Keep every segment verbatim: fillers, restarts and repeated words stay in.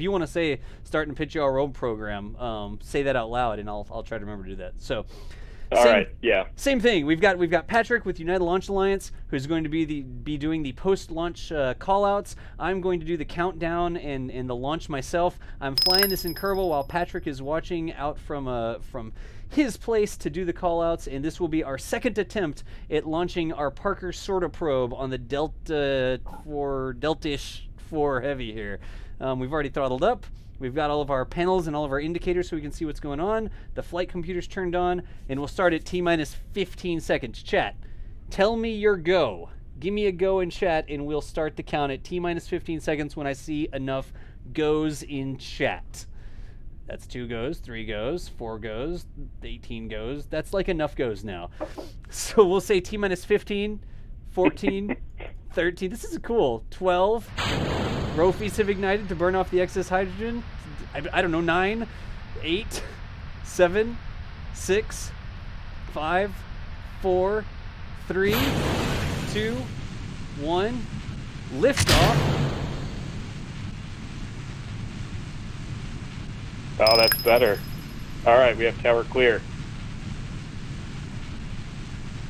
if you want to say start and pitch your own program, um, say that out loud, and I'll I'll try to remember to do that. So. All same, right. Yeah. Same thing. We've got we've got Patrick with United Launch Alliance, who's going to be the be doing the post-launch uh, callouts. I'm going to do the countdown and and the launch myself. I'm flying this in Kerbal while Patrick is watching out from uh from his place to do the callouts. And this will be our second attempt at launching our Parker Sorta Probe on the Delta four Deltish four Heavy here. Um, we've already throttled up. We've got all of our panels and all of our indicators so we can see what's going on. The flight computer's turned on, and we'll start at T minus fifteen seconds. Chat, tell me your go. Give me a go in chat, and we'll start the count at T minus fifteen seconds when I see enough goes in chat. That's two goes, three goes, four goes, eighteen goes. That's like enough goes now. So we'll say T minus fifteen, fourteen, thirteen. This is cool. twelve. Rofees have ignited to burn off the excess hydrogen. I, I don't know, nine, eight, seven, six, five, four, three, two, one, liftoff. Oh, that's better. All right, we have tower clear.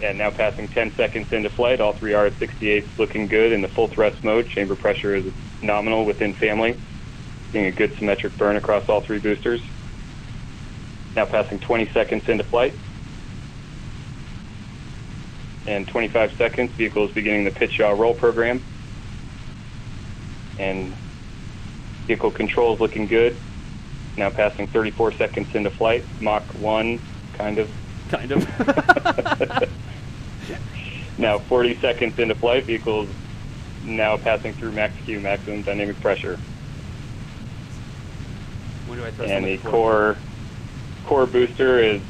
And now passing ten seconds into flight, all three R S sixty-eights looking good in the full thrust mode. Chamber pressure is nominal within family. Seeing a good symmetric burn across all three boosters. Now passing twenty seconds into flight. And twenty-five seconds, vehicle is beginning the pitch yaw roll program. And vehicle control is looking good. Now passing thirty-four seconds into flight. Mach one, kind of. Kind of. Now forty seconds into flight, vehicles now passing through max Q, maximum dynamic pressure. When do I thrust? And the core core booster is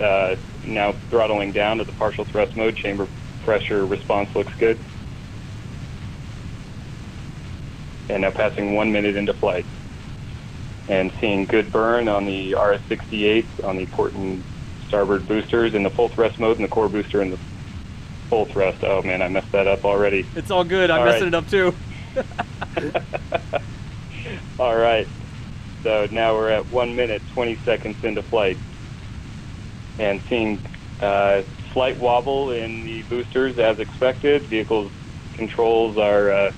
uh, now throttling down to the partial thrust mode. Chamber pressure response looks good. And now passing one minute into flight, and seeing good burn on the R S sixty-eight on the port and starboard boosters in the full thrust mode, and the core booster in the full thrust. Oh man, I messed that up already. It's all good. I'm all messing right. it up too. All right. So now we're at one minute, twenty seconds into flight, and seeing uh, slight wobble in the boosters as expected. Vehicles controls are uh,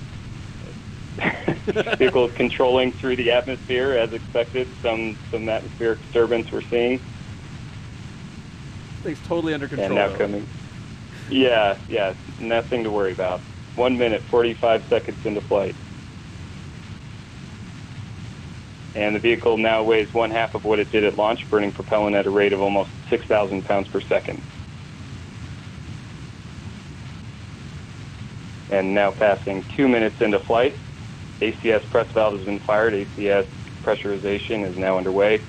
vehicles controlling through the atmosphere as expected. Some some atmospheric disturbance we're seeing. Thing's totally under control. And now coming. Yeah, yeah, nothing to worry about. One minute, forty-five seconds into flight. And the vehicle now weighs one half of what it did at launch, burning propellant at a rate of almost six thousand pounds per second. And now passing two minutes into flight. A C S press valve has been fired. A C S pressurization is now underway.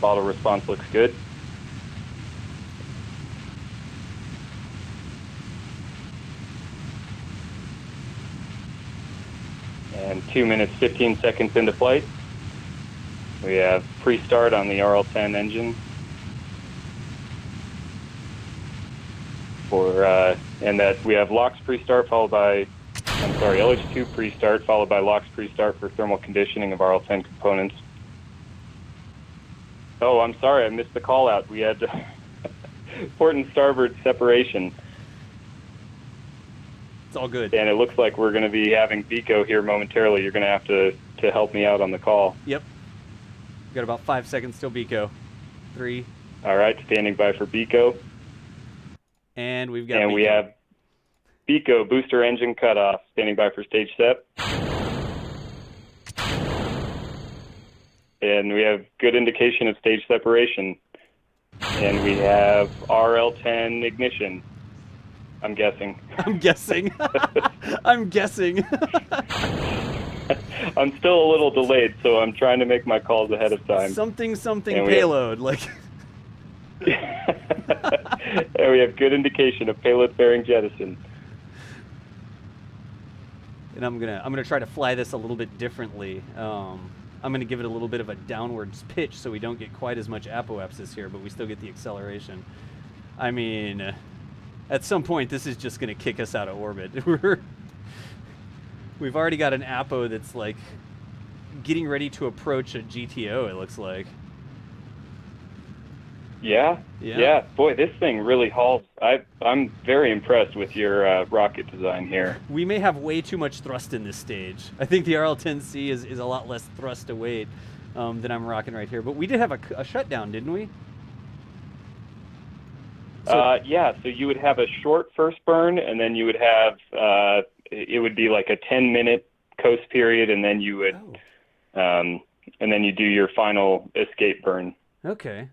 Bottle response looks good. And two minutes, fifteen seconds into flight. We have pre-start on the R L ten engine. For, uh, and that we have LOX pre-start followed by, I'm sorry, L H two pre-start followed by LOX pre-start for thermal conditioning of R L ten components. Oh, I'm sorry, I missed the call out. We had port and starboard separation. All good. And it looks like we're going to be having BECO here momentarily. You're going to have to to help me out on the call. Yep. We've got about five seconds till BECO. Three. All right, standing by for BECO. And we've got. And BECO. We have BECO booster engine cutoff. Standing by for stage step. And we have good indication of stage separation. And we have R L ten ignition. I'm guessing. I'm guessing. I'm guessing. I'm still a little delayed, so I'm trying to make my calls ahead of time. Something, something and payload, have... like. And we have good indication of payload fairing jettison. And I'm gonna, I'm gonna try to fly this a little bit differently. Um, I'm gonna give it a little bit of a downwards pitch, so we don't get quite as much apoapsis here, but we still get the acceleration. I mean. At some point, this is just going to kick us out of orbit. We've already got an apo that's like getting ready to approach a G T O, it looks like. Yeah, yeah, yeah. Boy, this thing really hauls. I, I'm very impressed with your uh, rocket design here. We may have way too much thrust in this stage. I think the R L ten C is, is a lot less thrust to weight um, than I'm rocking right here. But we did have a, a shutdown, didn't we? So, uh, yeah, so you would have a short first burn, and then you would have, uh, it would be like a ten-minute coast period, and then you would, oh. um, and then you do your final escape burn. Okay.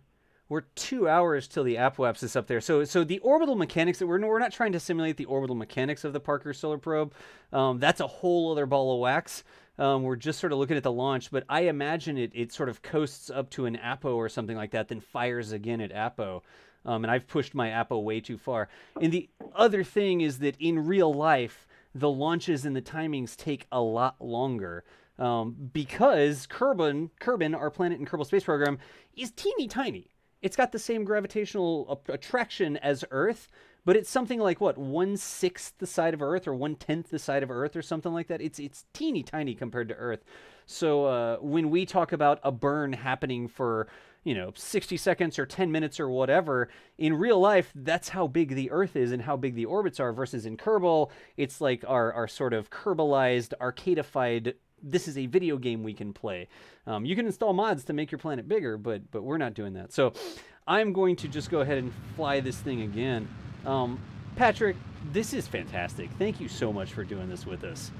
We're two hours till the apoapsis is up there. So, so the orbital mechanics that we're we're not trying to simulate the orbital mechanics of the Parker Solar Probe. Um, that's a whole other ball of wax. Um, we're just sort of looking at the launch, but I imagine it it sort of coasts up to an apo or something like that, then fires again at apo. Um, and I've pushed my apo way too far. And the other thing is that in real life, the launches and the timings take a lot longer. Um, because Kerbin, Kerbin, our planet in Kerbal Space Program, is teeny tiny. It's got the same gravitational attraction as Earth, but it's something like, what, one-sixth the side of Earth or one-tenth the side of Earth or something like that? It's, it's teeny tiny compared to Earth. So uh, when we talk about a burn happening for, you know, sixty seconds or ten minutes or whatever, in real life, that's how big the Earth is and how big the orbits are, versus in Kerbal, it's like our, our sort of Kerbalized, arcadified, this is a video game we can play. Um, you can install mods to make your planet bigger, but but we're not doing that. So I'm going to just go ahead and fly this thing again. Um, Patrick, this is fantastic. Thank you so much for doing this with us.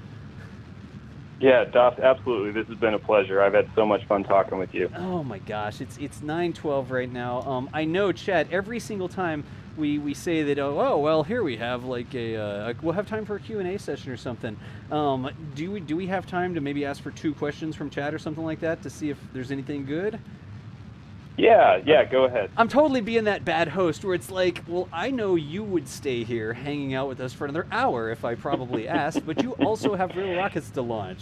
Yeah, Doff, absolutely. This has been a pleasure. I've had so much fun talking with you. Oh my gosh, it's it's nine twelve right now. Um, I know, Chad, every single time we, we say that, oh, oh, well, here we have like a, uh, a, we'll have time for a Q and A session or something. Um, do we do we have time to maybe ask for two questions from Chad or something like that to see if there's anything good? Yeah, yeah, go ahead. I'm totally being that bad host where it's like, well, I know you would stay here hanging out with us for another hour if I probably asked, but you also have real rockets to launch.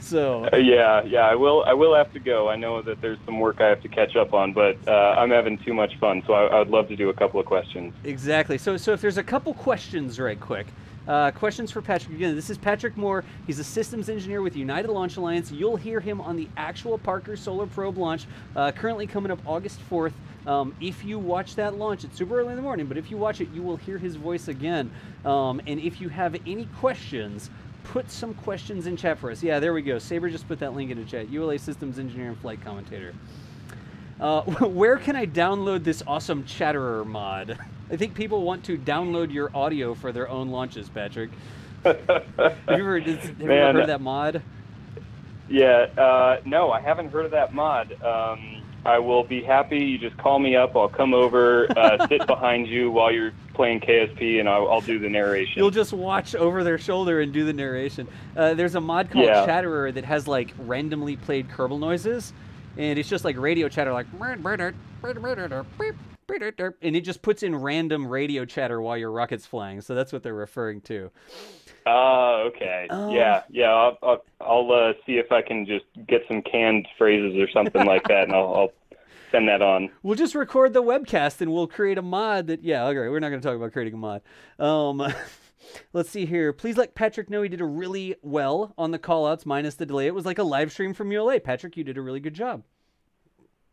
So uh, yeah, yeah, I will I will have to go. I know that there's some work I have to catch up on, but uh, I'm having too much fun, so I, I would love to do a couple of questions. Exactly. So, so if there's a couple questions right quick, Uh, questions for Patrick. Again, this is Patrick Moore. He's a systems engineer with United Launch Alliance. You'll hear him on the actual Parker Solar Probe launch, uh, currently coming up August fourth. Um, if you watch that launch, it's super early in the morning, but if you watch it, you will hear his voice again. Um, and if you have any questions, put some questions in chat for us. Yeah, there we go. Saber just put that link into chat. U L A systems engineer and flight commentator. Uh, where can I download this awesome Chatterer mod? I think people want to download your audio for their own launches, Patrick. Have you ever, have you ever heard of that mod? Yeah, uh, no, I haven't heard of that mod. Um, I will be happy. You just call me up. I'll come over, uh, sit behind you while you're playing K S P, and I'll, I'll do the narration. You'll just watch over their shoulder and do the narration. Uh, there's a mod called yeah. Chatterer that has, like, randomly played Kerbal noises, and it's just like radio chatter, like... and it just puts in random radio chatter while your rocket's flying. So that's what they're referring to. Oh, uh, okay. Um, yeah, yeah. I'll, I'll, I'll uh, see if I can just get some canned phrases or something like that, and I'll, I'll send that on. We'll just record the webcast, and we'll create a mod that... Yeah, okay, we're not going to talk about creating a mod. Um... Let's see here. Please let Patrick know he did a really well on the call-outs minus the delay. It was like a live stream from U L A. Patrick, you did a really good job.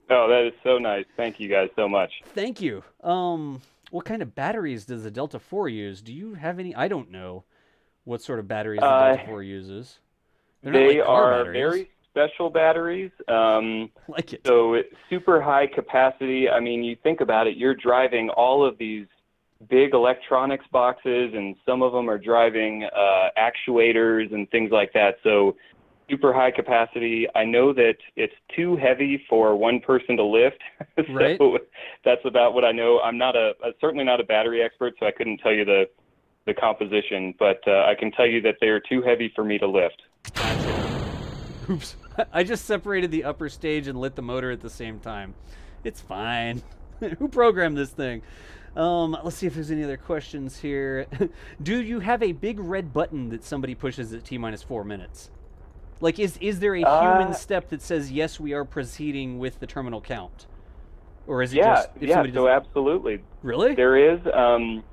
Oh, that is so nice. Thank you guys so much. Thank you. Um, what kind of batteries does the Delta four use? Do you have any? I don't know what sort of batteries uh, the Delta four uses. They're they like are batteries. Very special batteries. Um, like it. So it's super high capacity. I mean, you think about it, you're driving all of these big electronics boxes, and some of them are driving uh, actuators and things like that. So super high capacity. I know that it's too heavy for one person to lift. So right. That's about what I know. I'm not a, certainly not a battery expert, so I couldn't tell you the, the composition, but uh, I can tell you that they are too heavy for me to lift. Oops. I just separated the upper stage and lit the motor at the same time. It's fine. Who programmed this thing? Um, let's see if there's any other questions here. Do you have a big red button that somebody pushes at T minus four minutes? Like, is, is there a uh, human step that says, yes, we are proceeding with the terminal count? Or is it yeah, just... If yeah, so absolutely. Really? There is. Um,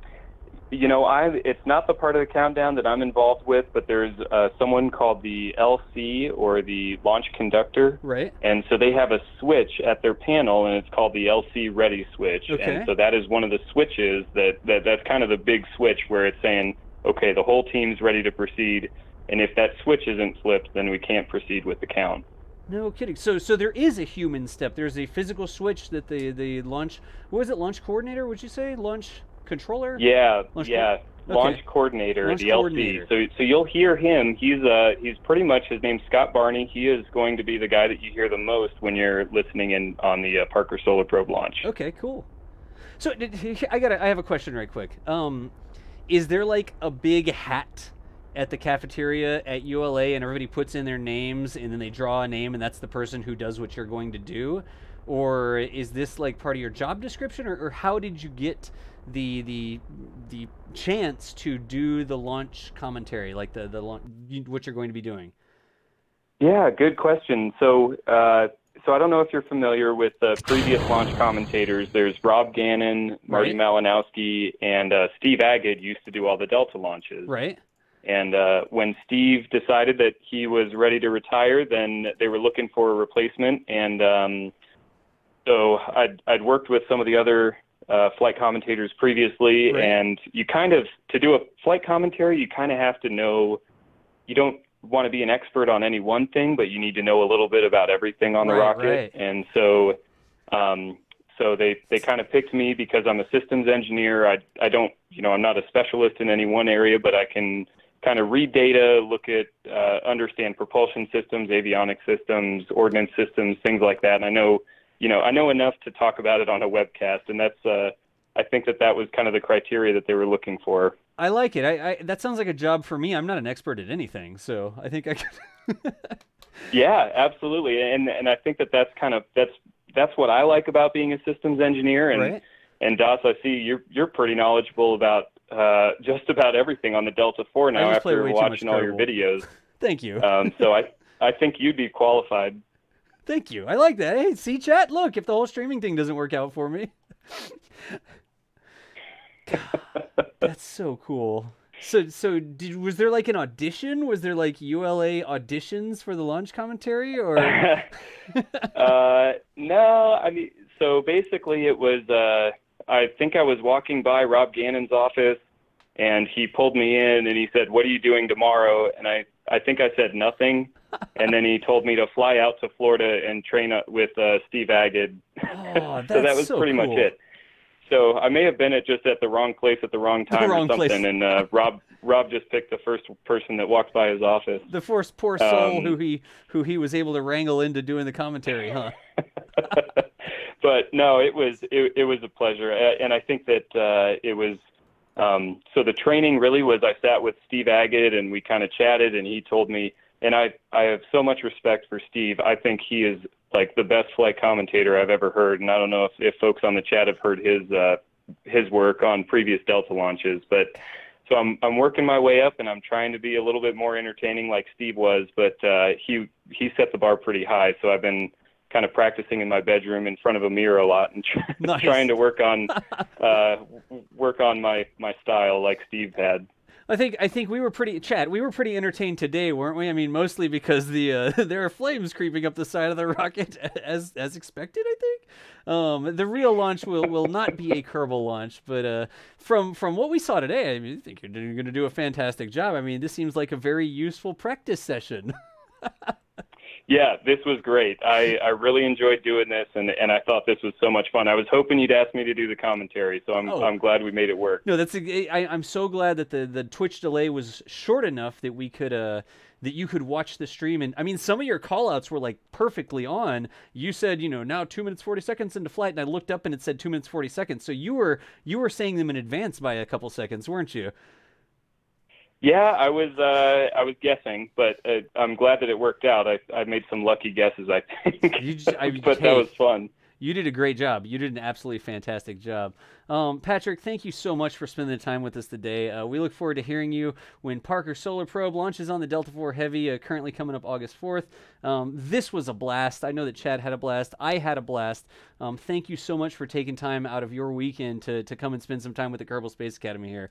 You know, I it's not the part of the countdown that I'm involved with, but there's uh, someone called the L C, or the launch conductor. Right. And so they have a switch at their panel, and it's called the L C ready switch. Okay. And so that is one of the switches that, that that's kind of the big switch where it's saying, okay, the whole team's ready to proceed. And if that switch isn't flipped, then we can't proceed with the count. No kidding. So, so there is a human step. There's a physical switch that the the launch. What was it? Launch coordinator? Would you say launch controller? Yeah, launch yeah. Co launch okay. coordinator, launch the coordinator. L C. So, so you'll hear him. He's uh he's pretty much his name's Scott Barney. He is going to be the guy that you hear the most when you're listening in on the uh, Parker Solar Probe launch. Okay, cool. So I got I have a question right quick. Um, is there like a big hat at the cafeteria at U L A, and everybody puts in their names, and then they draw a name, and that's the person who does what you're going to do? Or is this like part of your job description, or, or how did you get the the the chance to do the launch commentary, like the the launch, what you're going to be doing? Yeah, good question. So, uh, so I don't know if you're familiar with the uh, previous launch commentators. There's Rob Gannon, Marty right. Malinowski, and uh, Steve Agad used to do all the Delta launches. Right. And uh, when Steve decided that he was ready to retire, then they were looking for a replacement. And um, so I'd, I'd worked with some of the other uh, flight commentators previously. Right. And you kind of, to do a flight commentary, you kind of have to know, you don't want to be an expert on any one thing, but you need to know a little bit about everything on the right, rocket. Right. And so um, so they, they kind of picked me because I'm a systems engineer. I, I don't, you know, I'm not a specialist in any one area, but I can kind of read data, look at, uh, understand propulsion systems, avionic systems, ordnance systems, things like that. And I know, you know, I know enough to talk about it on a webcast, and that's, uh, I think that that was kind of the criteria that they were looking for. I like it. I, I that sounds like a job for me. I'm not an expert at anything, so I think I could. Yeah, absolutely, and and I think that that's kind of that's that's what I like about being a systems engineer. And right. and Dos, I see you're you're pretty knowledgeable about Uh, just about everything on the Delta four now after watching all your videos. Thank you. um, so I, I think you'd be qualified. Thank you. I like that. Hey, see, chat, look, if the whole streaming thing doesn't work out for me. God, that's so cool. So, so did, was there like an audition? Was there like U L A auditions for the launch commentary, or? uh, no, I mean, so basically it was, uh, I think I was walking by Rob Gannon's office, and he pulled me in and he said, "What are you doing tomorrow?" And I, I think I said nothing. And then he told me to fly out to Florida and train up with uh, Steve Agad. Oh, so that was so pretty cool. much it. So I may have been at just at the wrong place at the wrong time the wrong or something. Place. And uh, Rob, Rob just picked the first person that walked by his office. The first poor soul um, who he, who he was able to wrangle into doing the commentary, huh? But no, it was it, it was a pleasure, and I think that uh, it was um, so. The training really was I sat with Steve Agad and we kind of chatted, and he told me, and I I have so much respect for Steve. I think he is like the best flight commentator I've ever heard, and I don't know if, if folks on the chat have heard his uh, his work on previous Delta launches, but so I'm I'm working my way up, and I'm trying to be a little bit more entertaining like Steve was, but uh, he he set the bar pretty high, so I've been kind of practicing in my bedroom in front of a mirror a lot, and try, nice. trying to work on uh, work on my my style like Steve had. I think I think we were pretty Chad. We were pretty entertained today, weren't we? I mean, mostly because the uh, there are flames creeping up the side of the rocket as as expected. I think um, the real launch will will not be a Kerbal launch, but uh, from from what we saw today, I mean, I think you're going to do a fantastic job. I mean, this seems like a very useful practice session. Yeah, this was great. I, I really enjoyed doing this, and, and I thought this was so much fun. I was hoping you'd ask me to do the commentary, so I'm, oh. I'm glad we made it work. No, that's a, I, I'm so glad that the, the Twitch delay was short enough that we could uh, that you could watch the stream. And I mean, some of your call-outs were like perfectly on. You said, you know, now two minutes forty seconds into flight, and I looked up and it said two minutes forty seconds. So you were you were saying them in advance by a couple seconds, weren't you? Yeah, I was uh, I was guessing, but uh, I'm glad that it worked out. I I made some lucky guesses, I think. You just, I, but hey, that was fun. you did a great job. You did an absolutely fantastic job. Um, Patrick, thank you so much for spending the time with us today. Uh, we look forward to hearing you when Parker Solar Probe launches on the Delta four Heavy, uh, currently coming up August fourth. Um, this was a blast. I know that Chad had a blast. I had a blast. Um, thank you so much for taking time out of your weekend to, to come and spend some time with the Kerbal Space Academy here.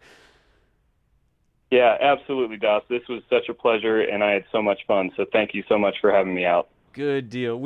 Yeah, absolutely, Doss. This was such a pleasure, and I had so much fun. So thank you so much for having me out. Good deal. We